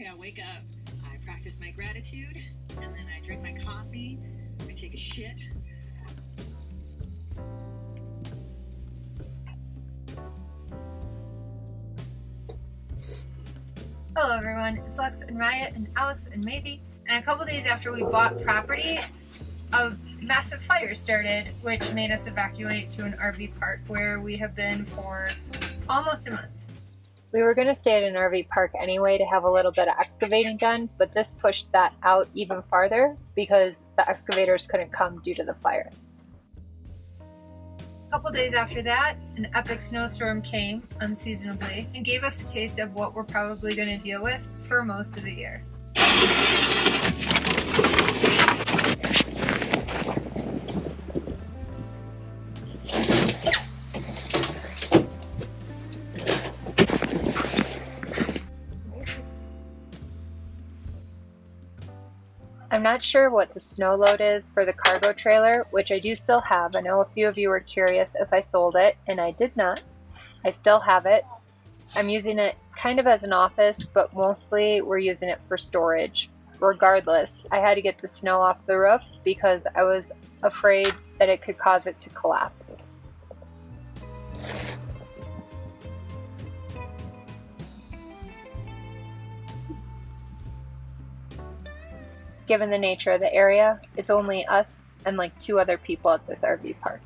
Okay, I wake up, I practice my gratitude, and then I drink my coffee, I take a shit. Hello everyone, it's Lex and Riot and Alex and Maybe. And a couple days after we bought property, a massive fire started, which made us evacuate to an RV park where we have been for almost a month. We were going to stay at an RV park anyway to have a little bit of excavating done, but this pushed that out even farther because the excavators couldn't come due to the fire. A couple days after that, an epic snowstorm came, unseasonably, and gave us a taste of what we're probably going to deal with for most of the year. I'm not sure what the snow load is for the cargo trailer, which I do still have. I know a few of you were curious if I sold it, and I did not. I still have it. I'm using it kind of as an office, but mostly we're using it for storage. Regardless, I had to get the snow off the roof because I was afraid that it could cause it to collapse. Given the nature of the area, it's only us and like 2 other people at this RV park.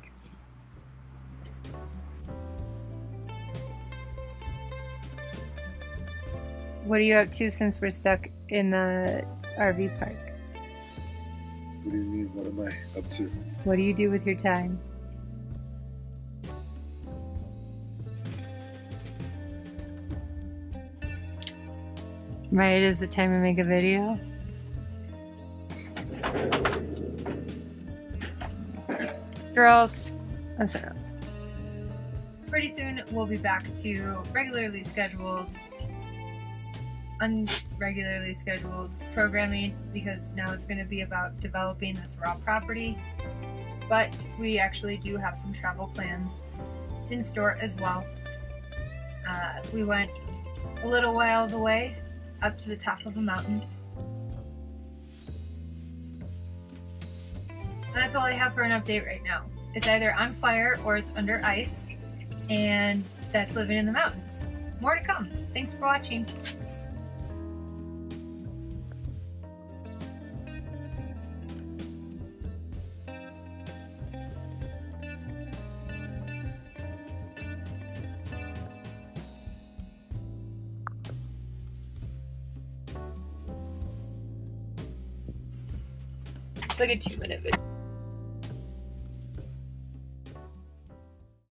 What are you up to since we're stuck in the RV park? What do you mean, what am I up to? What do you do with your time? Right, is the time to make a video? Girls, that's enough. Pretty soon we'll be back to unregularly scheduled programming, because now it's going to be about developing this raw property, but we actually do have some travel plans in store as well. We went a little whiles away up to the top of a mountain. That's all I have for an update right now. It's either on fire or it's under ice, and that's living in the mountains. More to come. Thanks for watching. It's like a 2-minute video.